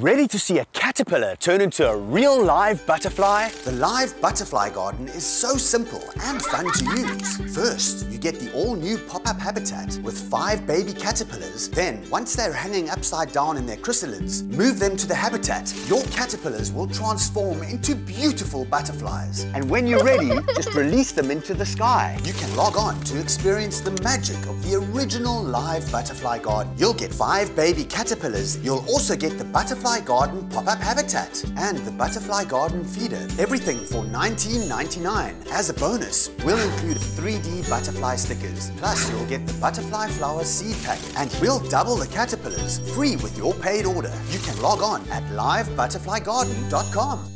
Ready to see a caterpillar turn into a real live butterfly? The Live Butterfly Garden is so simple and fun to use. First, you get the all-new pop-up habitat with 5 baby caterpillars. Then, once they're hanging upside down in their chrysalids, move them to the habitat. Your caterpillars will transform into beautiful butterflies. And when you're ready, just release them into the sky. You can log on to experience the magic of the original Live Butterfly Garden. You'll get 5 baby caterpillars. You'll also get the Butterfly Garden pop-up habitat and the Butterfly Garden feeder. Everything for $19.99. As a bonus, we'll include 3D butterfly stickers. Plus, you'll get the butterfly flower seed pack, and we'll double the caterpillars free with your paid order. You can log on at LiveButterflyGarden.com.